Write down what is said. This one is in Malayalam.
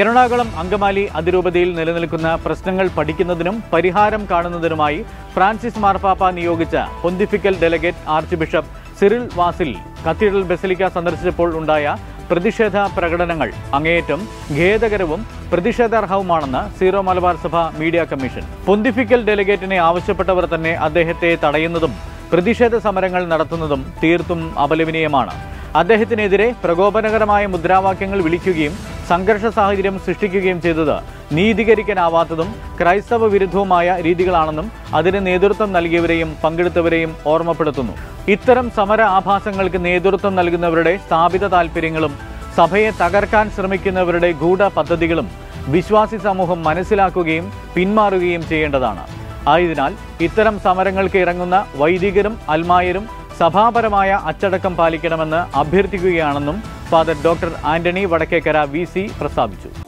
എറണാകുളം അങ്കമാലി അതിരൂപതയിൽ നിലനിൽക്കുന്ന പ്രശ്നങ്ങൾ പഠിക്കുന്നതിനും പരിഹാരം കാണുന്നതിനുമായി ഫ്രാൻസിസ് മാർപ്പാപ്പ നിയോഗിച്ച pontifical delegate archbishop Cyril Vasil cathedral basilica സന്ദർശിച്ചപ്പോൾ ഉണ്ടായ പ്രതിഷേധ പ്രകടനങ്ങൾ അങ്ങേയറ്റം ഖേദകരവും പ്രതിഷേധാർഹവുമാണെന്ന് സീറോ മലബാർ സഭ മീഡിയ കമ്മീഷൻ. പൊന്തിഫിക്കൽ ഡെലിഗേറ്റിനെ ആവശ്യപ്പെട്ടവർ തന്നെ അദ്ദേഹത്തെ തടയുന്നതും പ്രതിഷേധ സമരങ്ങൾ നടത്തുന്നതും തീർത്തും അപലപനീയമാണ്. അദ്ദേഹത്തിനെതിരെ പ്രകോപനകരമായ മുദ്രാവാക്യങ്ങൾ വിളിക്കുകയും സംഘർഷ സാഹചര്യം സൃഷ്ടിക്കുകയും ചെയ്തത് നീതീകരിക്കാനാവാത്തതും ക്രൈസ്തവ വിരുദ്ധവുമായ രീതികളാണെന്നും അതിന് നേതൃത്വം നൽകിയവരെയും പങ്കെടുത്തവരെയും ഓർമ്മപ്പെടുത്തുന്നു. ഇത്തരം സമര ആഭാസങ്ങൾക്ക് നേതൃത്വം നൽകുന്നവരുടെ സ്ഥാപിത താൽപ്പര്യങ്ങളും സഭയെ തകർക്കാൻ ശ്രമിക്കുന്നവരുടെ ഗൂഢ പദ്ധതികളും വിശ്വാസി സമൂഹം മനസ്സിലാക്കുകയും പിന്മാറുകയും ചെയ്യേണ്ടതാണ്. ആയതിനാൽ ഇത്തരം സമരങ്ങൾക്ക് ഇറങ്ങുന്ന വൈദികരും അൽമായരും സഭാപരമായ അച്ചടക്കം പാലിക്കണമെന്ന് അഭ്യർത്ഥിക്കുകയാണെന്നും father doctor Antony Vadakkekara VC പ്രസ്താവിച്ചു.